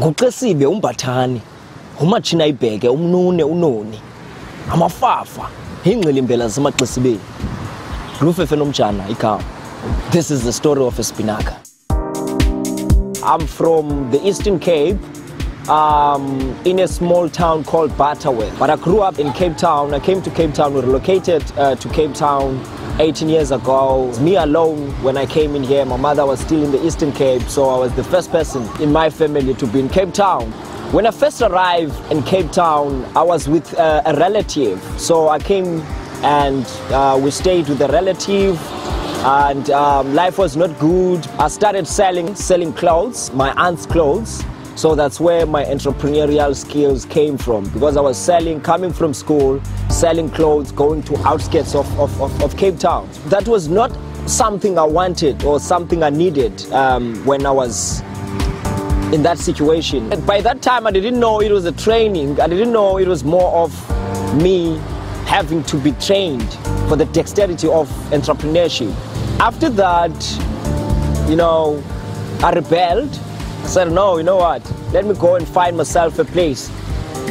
Nguqesibe umbathani, umachina ibheke umnune unoni, amafafa ingcilimbela zamaxesibeni. Lufefe nomjana ikhaya. This is the story of Espinaca. I'm from the Eastern Cape, in a small town called Butterworth. But I grew up in Cape Town. I came to Cape Town, we relocated to Cape Town 18 years ago. Me alone when I came in here, my mother was still in the Eastern Cape, so I was the first person in my family to be in Cape Town. When I first arrived in Cape Town, I was with a relative. So I came and we stayed with a relative. And life was not good. I started selling clothes, my aunt's clothes. So that's where my entrepreneurial skills came from, because I was selling, coming from school, selling clothes, going to outskirts of Cape Town. That was not something I wanted or something I needed when I was in that situation. And by that time, I didn't know it was a training. I didn't know it was more of me having to be trained for the dexterity of entrepreneurship. After that, you know, I rebelled. I said, no, you know what? Let me go and find myself a place.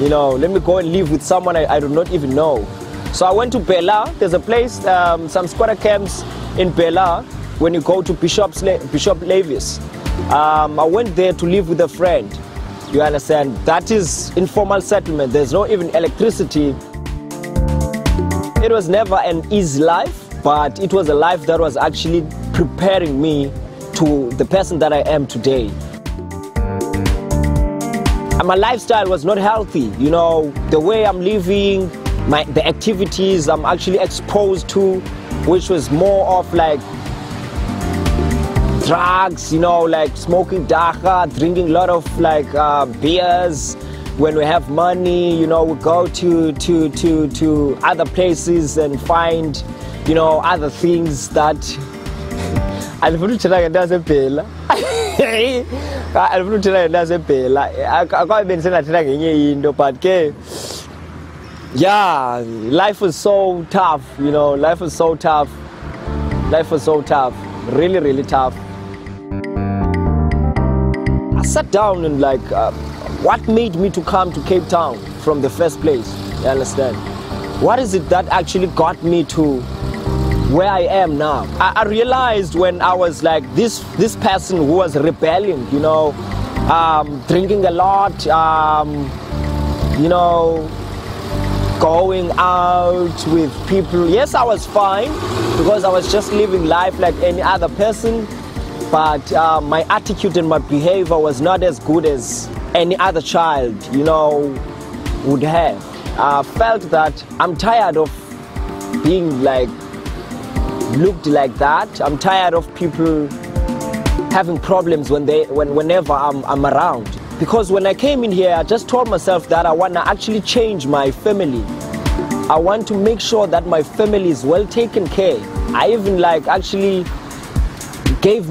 You know, let me go and live with someone I do not even know. So I went to Bella. There's a place, some squatter camps in Bella when you go to Bishop Lavis. I went there to live with a friend. You understand? That is informal settlement. There's no even electricity. It was never an easy life, but it was a life that was actually preparing me to the person that I am today. And my lifestyle was not healthy, you know, the way I'm living, the activities I'm actually exposed to, which was more of like drugs, you know, like smoking Daka, drinking a lot of like beers. When we have money, you know, we go to other places and find, you know, other things that. Yeah, life was so tough, you know, life was so tough. Life was so tough, really, really tough. I sat down and like, what made me to come to Cape Town from the first place, you understand? What is it that actually got me to where I am now? I realized when I was like this person who was rebelling, you know, drinking a lot, you know, going out with people. Yes, I was fine because I was just living life like any other person, but my attitude and my behavior was not as good as any other child, you know, would have. I felt that I'm tired of being like looked like that. I'm tired of people having problems whenever I'm around. Because when I came in here, I just told myself that I want to actually change my family. I want to make sure that my family is well taken care. I even like actually gave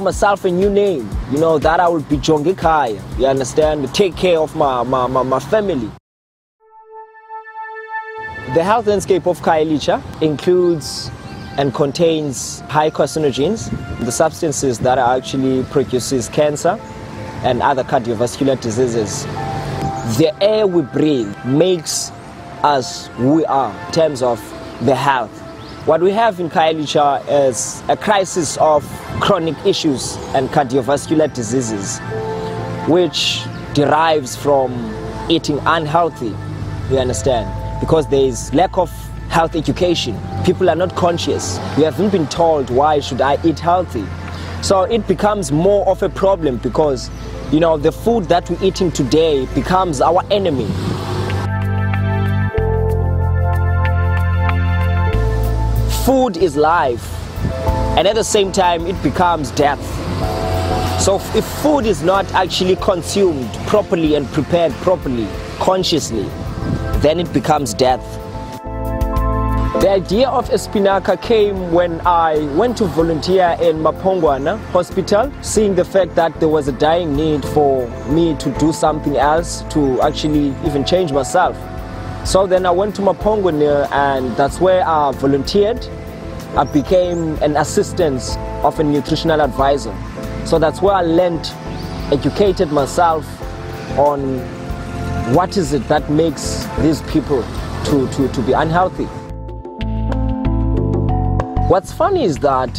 myself a new name, you know, that I will be Jongikhaya, you understand, to take care of my family. The health landscape of Khayelitsha includes and contains high carcinogens, the substances that actually produces cancer and other cardiovascular diseases. The air we breathe makes us who we are in terms of the health. What we have in Khayelitsha is a crisis of chronic issues and cardiovascular diseases, which derives from eating unhealthy, you understand, because there is lack of health education. People are not conscious. We haven't been told why should I eat healthy. So it becomes more of a problem because, you know, the food that we're eating today becomes our enemy. Food is life, and at the same time it becomes death. So if food is not actually consumed properly and prepared properly, consciously, then it becomes death. The idea of Espinaca came when I went to volunteer in Mapongwana Hospital, seeing the fact that there was a dying need for me to do something else, to actually even change myself. So then I went to Mapongwana, and that's where I volunteered. I became an assistant of a nutritional advisor. So that's where I learned educated myself on what is it that makes these people to be unhealthy. What's funny is that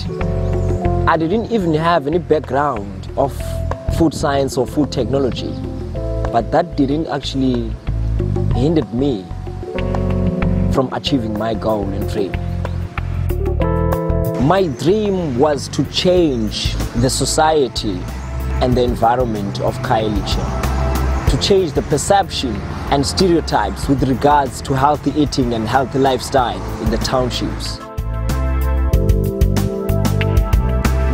I didn't even have any background of food science or food technology, but that didn't actually hinder me from achieving my goal and dream. My dream was to change the society and the environment of Khayelitsha, to change the perception and stereotypes with regards to healthy eating and healthy lifestyle in the townships.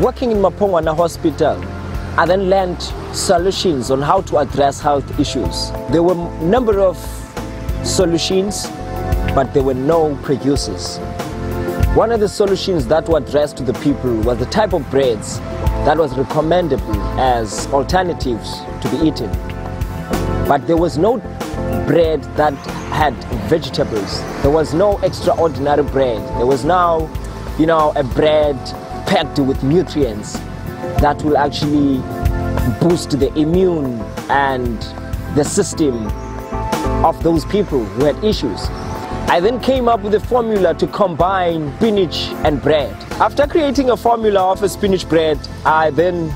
Working in Mapongwana Hospital, I then learned solutions on how to address health issues. There were a number of solutions, but there were no producers. One of the solutions that were addressed to the people was the type of breads that was recommendable as alternatives to be eaten. But there was no bread that had vegetables. There was no extraordinary bread. There was now, you know, a bread packed with nutrients that will actually boost the immune and the system of those people who had issues. I then came up with a formula to combine spinach and bread. After creating a formula of a spinach bread, I then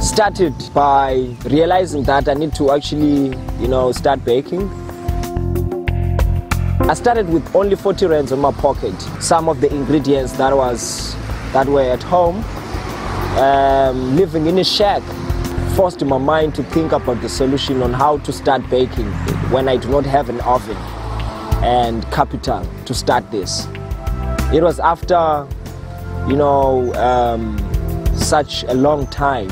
started by realizing that I need to actually, you know, start baking. I started with only 40 rands in my pocket. Some of the ingredients that were at home, living in a shack, forced my mind to think about the solution on how to start baking when I do not have an oven and capital to start this. It was after, you know, such a long time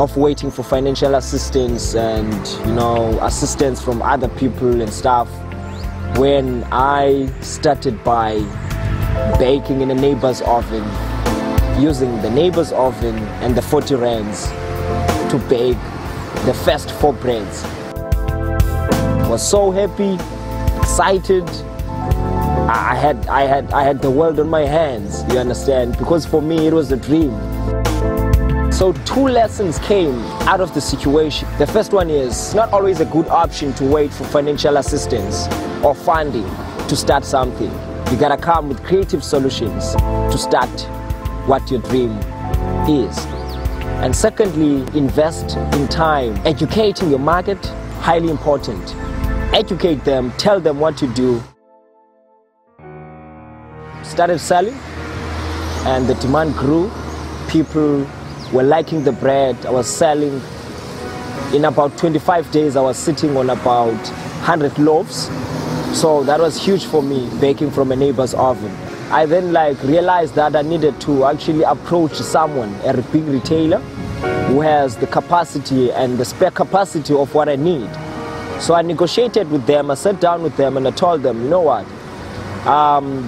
of waiting for financial assistance and, you know, assistance from other people and stuff, when I started by baking in a neighbor's oven, using the neighbor's oven and the 40 rands to bake the first 4 breads. I was so happy, excited. I had the world on my hands, you understand? Because for me, it was a dream. So 2 lessons came out of the situation. The first one is, it's not always a good option to wait for financial assistance or funding to start something. You gotta come with creative solutions to start what your dream is. And secondly, invest in time. Educating your market, highly important. Educate them, tell them what you do. Started selling and the demand grew. People were liking the bread. I was selling. In about 25 days, I was sitting on about 100 loaves. So that was huge for me, baking from a neighbor's oven. I then realized that I needed to actually approach someone, a big retailer, who has the capacity and the spare capacity of what I need. So I negotiated with them, I sat down with them and I told them, you know what,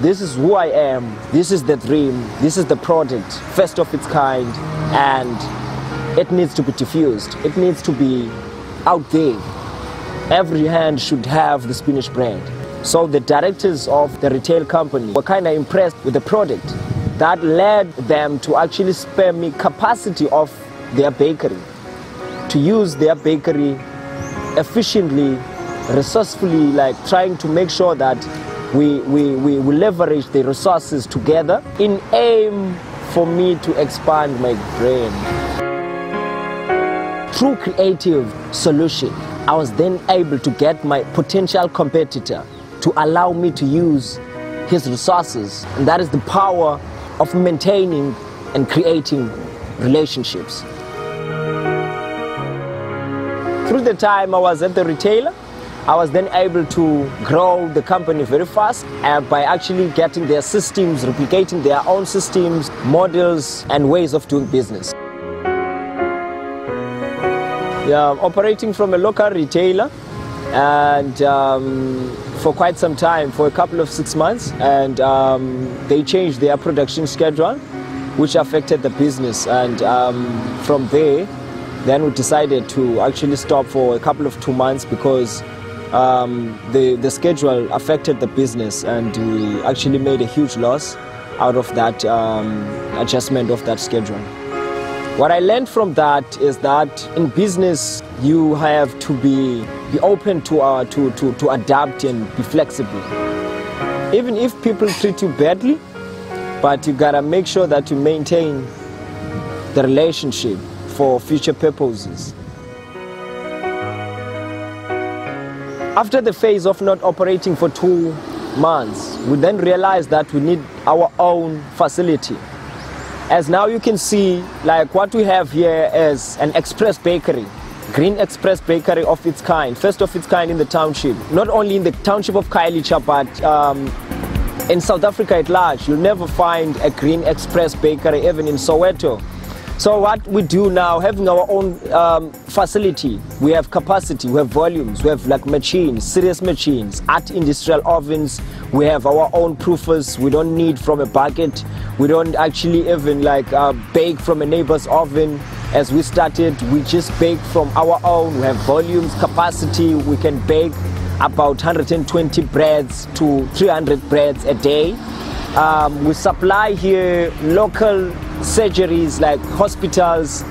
this is who I am, this is the dream, this is the product, first of its kind, and it needs to be diffused, it needs to be out there. Every hand should have the spinach bread. So the directors of the retail company were kind of impressed with the product. That led them to actually spare me capacity of their bakery, to use their bakery efficiently, resourcefully, trying to make sure that we leverage the resources together in aim for me to expand my brain. Through creative solution, I was then able to get my potential competitor to allow me to use his resources, and that is the power of maintaining and creating relationships. Through the time I was at the retailer, I was then able to grow the company very fast by actually getting their systems, replicating their own systems, models and ways of doing business. Yeah, operating from a local retailer and for quite some time, for a couple of 6 months, and they changed their production schedule, which affected the business, and from there, then we decided to actually stop for a couple of 2 months because the schedule affected the business, and we actually made a huge loss out of that adjustment of that schedule. What I learned from that is that in business, you have to be open to adapt and be flexible. Even if people treat you badly, but you gotta make sure that you maintain the relationship for future purposes. After the phase of not operating for 2 months, we then realized that we need our own facility. As now you can see, like what we have here is an express bakery, green express bakery of its kind, first of its kind in the township. Not only in the township of Khayelitsha, but in South Africa at large, you'll never find a green express bakery, even in Soweto. So what we do now, having our own facility, we have capacity, we have volumes, we have like machines, serious machines, at industrial ovens, we have our own proofers, we don't need from a bucket, we don't actually even like bake from a neighbor's oven. As we started, we just bake from our own, we have volumes, capacity, we can bake about 120 breads to 300 breads a day. We supply here local surgeries like hospitals,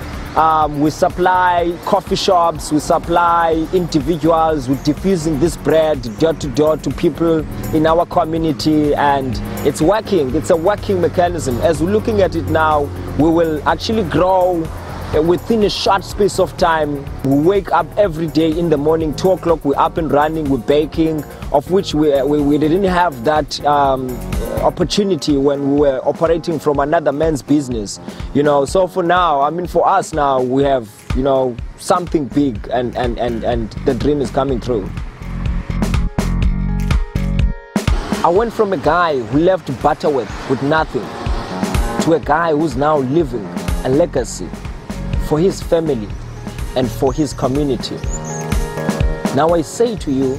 we supply coffee shops, we supply individuals, we're diffusing this bread door to door to people in our community, and it's working, it's a working mechanism. As we're looking at it now, we will actually grow within a short space of time. We wake up every day in the morning, 2 o'clock, we're up and running, we're baking, of which we didn't have that opportunity when we were operating from another man's business, you know. So for now, I mean, for us now, we have, you know, something big, and the dream is coming true. I went from a guy who left Butterworth with nothing to a guy who's now living a legacy for his family and for his community. Now I say to you,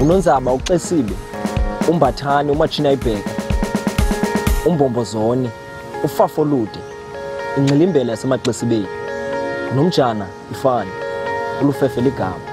unonzaba uqesile umbathane umachina ibheka umbombozone ufafolude ingxilimbela yasemaqesibeni nomjana ifana ulufefela igama.